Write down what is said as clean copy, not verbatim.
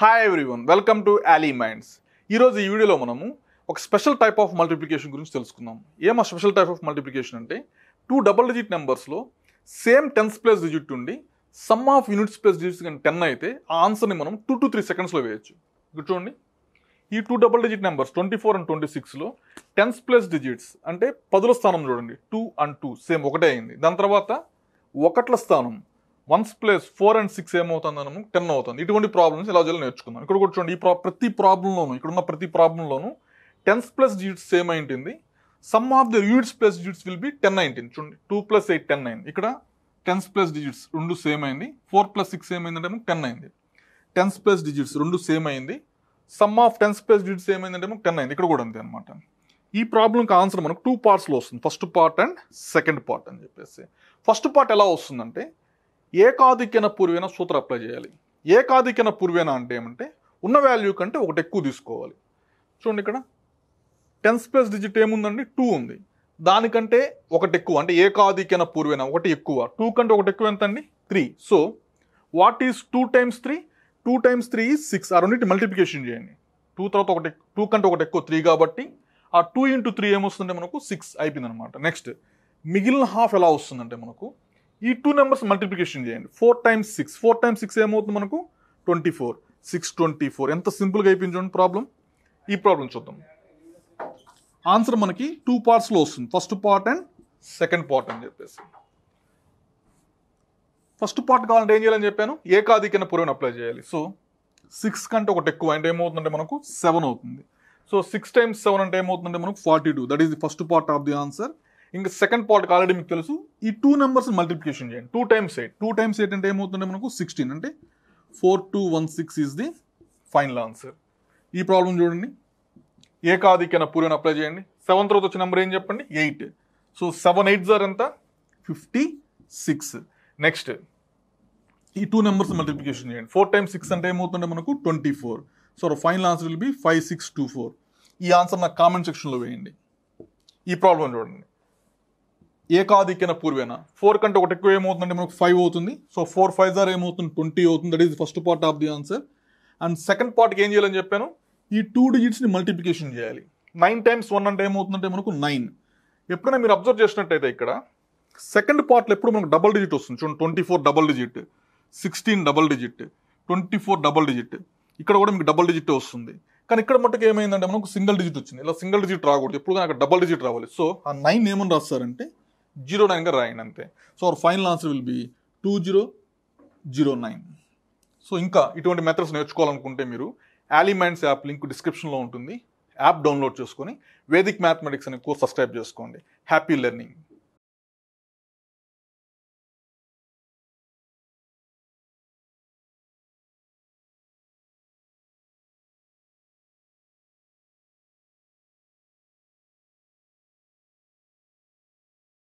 Hi everyone, welcome to AllyMinds. In this video, we will learn a special type of multiplication. What is a special type of multiplication? Two double-digit numbers, same tens place digit, sum of unit space digits is 10, answer in 2 to 3 seconds. These two double-digit numbers, 24 and 26, tens place digits, and 10 sthanam, 2 and 2, same. Then, 1 ones place 4 and 6 am 10 అవుతుంది. ఇటువంటి problems ఎలా చేయాలో నేర్చుకుందాం. ఇక్కడ కూడా చూడండి, ఈ ప్రతి ప్రాబ్లం లోను, ఇక్కడ ఉన్న ప్రతి ప్రాబ్లం లోను టెన్స్ ప్లస్ డిజిట్స్ సేమ్ అయి ఉంటుంది. Sum of the units plus digits will be 10 అయి ఉంటుంది. చూడండి, 2 ప్లస్ 8 10 అయింది. ఇక్కడ టెన్స్ ప్లస్ డిజిట్స్ రెండు సేమ్ అయింది. 4 ప్లస్ 6 ఏమైందంటే 10 అయింది. టెన్స్ ప్లస్ డిజిట్స్ రెండు సేమ్ అయింది. Sum of tens plus digits ఏమైందంటే 10 అయింది. ఇక్కడ కూడా అంతే అన్నమాట. ఈ ప్రాబ్లంకి ఆన్సర్ మనకు టూ పార్ట్స్ లో వస్తుంది, first part and second part అని చెప్పేసి. ఫస్ట్ పార్ట్ ఎలా వస్తుందంటే, ఏకాధిక్యన పూర్వేన సూత్ర అప్లై చేయాలి. ఏకాధిక్యన పూర్వేన అంటే ఏమంటే, ఉన్న వాల్యూ కంటే ఒకటి ఎక్కువ తీసుకోవాలి. చూడండి, ఇక్కడ టెన్స్ ప్లస్ డిజిట్ ఏముందండి, 2 ఉంది. దానికంటే ఒకటి ఎక్కువ అంటే ఏకాధిక్యన పూర్వేన ఒకటి ఎక్కువ, 2 కంటే ఒకటి ఎక్కువ ఎంత అండి, 3. So what is 2 times 3? 2 times 3 is 6. ఆ రెండింటి మల్టిప్లికేషన్ చేయండి. 2 తర్వాత ఒకటి, 2 కంటే ఒకటి ఎక్కువ 3 కాబట్టి ఆ 2 into 3 ఏమొస్తుందంటే మనకు 6 అయిపోయింది అనమాట. నెక్స్ట్ మిగిలిన హాఫ్ ఎలా వస్తుందంటే మనకు ఈ 2 నెంబర్స్ మల్టిప్లికేషన్ చేయండి. 4 times 6, 4 times 6 ఏమవుతుంది మనకు 24, 6 24. ఎంత సింపుల్గా అయిపోయింది ప్రాబ్లం. ఈ ప్రాబ్లం చూద్దాం. ఆన్సర్ మనకి టూ పార్ట్స్లో వస్తుంది, first part and second part అని చెప్పేసి. ఫస్ట్ పార్ట్ కావాలంటే ఏం చేయాలని చెప్పాను, ఏకాధికన పూర్వం అప్లై చేయాలి. సో 6 కంటే ఒకటి ఎక్కువ అంటే ఏమవుతుందంటే మనకు 7 అవుతుంది. సో 6 times 7 అంటే ఏమవుతుందంటే మనకు 42. That is the first part of the answer. ఇంకా సెకండ్ పార్ట్కి ఆల్రెడీ మీకు తెలుసు, ఈ 2 నెంబర్స్ మల్టిప్లికేషన్ చేయండి. 2 times 8, 2 times 8 అంటే ఏమవుతుంటే మనకు 16, అంటే 4216 ఈజ్ ది ఫైనల్ ఆన్సర్. ఈ ప్రాబ్లం చూడండి, ఏకాధికన పూర్వం అప్లై చేయండి. 7 తర్వాత వచ్చే నెంబర్ ఏం చెప్పండి, 8. సో 7 8s ఎంత, 56. నెక్స్ట్ ఈ 2 నెంబర్స్ మల్టిప్లికేషన్ చేయండి. 4 times 6 అంటే ఏమవుతుంటే మనకు 24. So final answer will be 5624. ఈ ఆన్సర్ నాకు కామెంట్ సెక్షన్లో వేయండి. ఈ ప్రాబ్లం చూడండి, ఏకాధిక్యన పూర్వేనా 4 కంటే ఒకటి ఎక్కువ ఏమవుతుందంటే మనకు 5 అవుతుంది. సో 4 5s ఏమవుతుంది, 20 అవుతుంది. That is the first part of the answer. And second పార్ట్కి ఏం చేయాలని చెప్పాను, ఈ 2 డిజిట్స్ని మల్టిప్లికేషన్ చేయాలి. 9 times 1 అంటే ఏమవుతుందంటే మనకు 9. ఎప్పుడైనా మీరు అబ్జర్వ్ చేసినట్టయితే ఇక్కడ సెకండ్ పార్ట్లో ఎప్పుడు మనకు డబల్ డిజిట్ వస్తుంది. చూడండి, 24 double digit, 16 double digit, 24 double digit. ఇక్కడ కూడా మీకు డబల్ డిజిట్ వస్తుంది, కానీ ఇక్కడ మట్టుకు ఏమైందంటే మనకు సింగిల్ డిజిట్ వచ్చింది. ఇలా సింగిల్ డిజిట్ రాకూడదు, ఎప్పుడు కానీ అక్కడ డబల్ డిజిట్ రావాలి. సో ఆ 9 ఏమని రాస్తారంటే 09గా రాయండి, అంతే. So our final answer will be 2009. So ఇంకా ఇటువంటి మెథడ్స్ నేర్చుకోవాలనుకుంటే మీరు AllyMinds యాప్ లింక్ డిస్క్రిప్షన్లో ఉంటుంది. యాప్ డౌన్లోడ్ చేసుకొని వేదిక్ మ్యాథమెటిక్స్ అనే కోర్స్ సబ్స్క్రైబ్ చేసుకోండి. Happy learning.